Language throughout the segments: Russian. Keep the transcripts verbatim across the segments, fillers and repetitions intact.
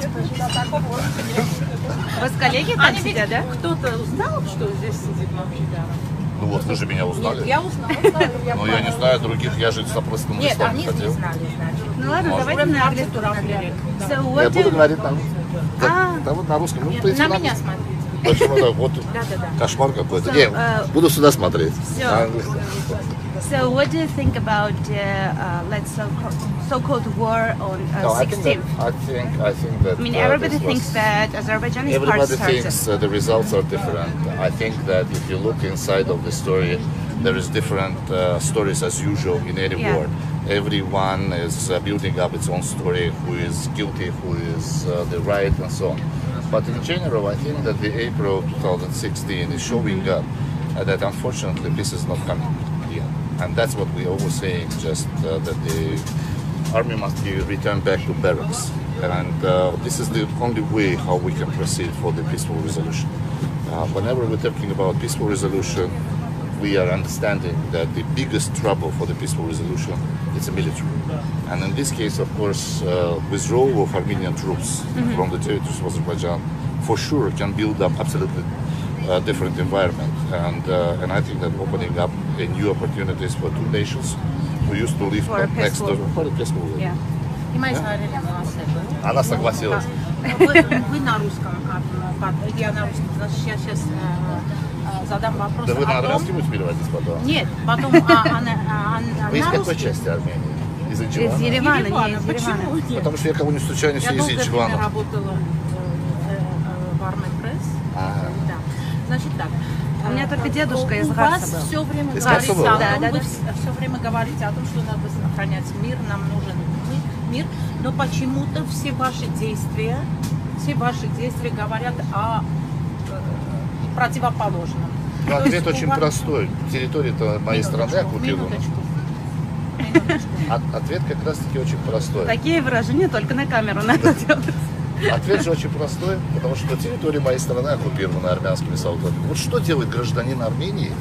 объясните, пожалуйста. Вы с коллеги там сидят, да? Кто-то узнал, что здесь сидит вообще, да? Ну вот, вы же меня узнали. Нет, я узнала. Но я не знаю других, я же сопростным не хотел. Нет, они не знали, значит. Ну ладно, давайте на английском разговариваем. Я буду говорить там. Да вот на русском. На меня смотрите. Вот кошмар какой-то. Не, буду сюда смотреть. So what do you think about the uh, let's so-called war on uh, no, sixteenth? I, I think I think that. I mean, uh, everybody thinks that Azerbaijan is part of the Everybody thinks uh, the results are different. I think that if you look inside of the story, there is different uh, stories as usual in any yeah. war. Everyone is uh, building up its own story. Who is guilty? Who is uh, the right? And so on. But in general, I think that the April two thousand sixteen is showing up uh, that unfortunately peace is not coming. And that's what we always saying, just uh, that the army must be returned back to barracks. And uh, this is the only way how we can proceed for the peaceful resolution. Uh, whenever we're talking about peaceful resolution, we are understanding that the biggest trouble for the peaceful resolution is the military. And in this case, of course, uh, withdrawal of Armenian troops mm-hmm. from the territories of Azerbaijan for sure can build up absolutely Uh, different environment, and uh, and I think that opening up a new opportunities for two nations who used to live next to for a peaceful world. Yeah. Она согласилась. Вы на русском, я на русском, значит, я сейчас задам вопрос. Да вы на русском переводите потом? Нет, потом она. Вы из какой части Армении? Из Еревана? Из Еревана, не из Еревана. Потому что я кого-нибудь случайно все из Еревана. Я работала в Армепресс. Значит так, у меня только дедушка из Гарса был. Все время говорите, да, да, да. все время говорите о том, что надо сохранять мир, нам нужен мир, но почему-то все ваши действия, все ваши действия говорят о противоположном. Ну, ответ очень вас... простой. Территория-то моей страны оккупирована. Ответ как раз-таки очень простой. Такие выражения только на камеру надо делать. Ответ же очень простой, потому что территория моей страны оккупирована армянскими солдатами. Вот что делает гражданин Армении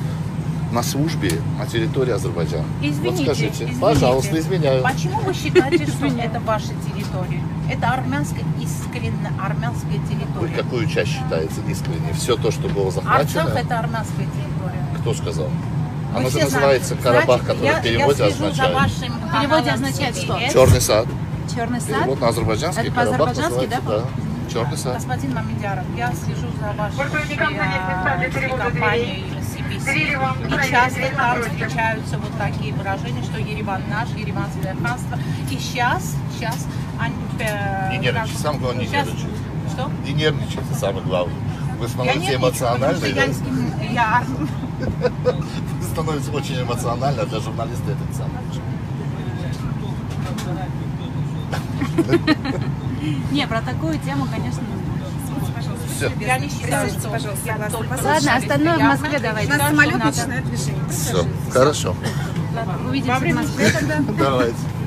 на службе на территории Азербайджана? Извините, вот скажите, извините. Пожалуйста, извиняю. Почему вы считаете, что это ваша территория? Это армянская, искренне армянская территория. Вы какую часть считаете искренне? Все то, что было захвачено? Арцах – это армянская территория. Кто сказал? Она же называется Карабах, который в переводе означает... В переводе означает что? Черный сад. Черный сад. Вот на азербайджанский. Это по-азербайджански, да? Да. Черный сад. Господин Мәммәдяров, я слежу за вашей компанией си би си. И часто там встречаются вот такие выражения, что Ереван наш, Ереванское ханство. И сейчас, сейчас... Не нервничайте, самое главное не нервничайте. Что? Не нервничайте, самое главное. Вы становитесь эмоциональны. Я... Вы становитесь очень эмоционально, для журналиста это самое. Не, про такую тему, конечно, я не считаю, что... Ладно, остальное в Москве давайте. У нас самолет начинает движение. Все, хорошо. Увидимся в Москве тогда. Давайте.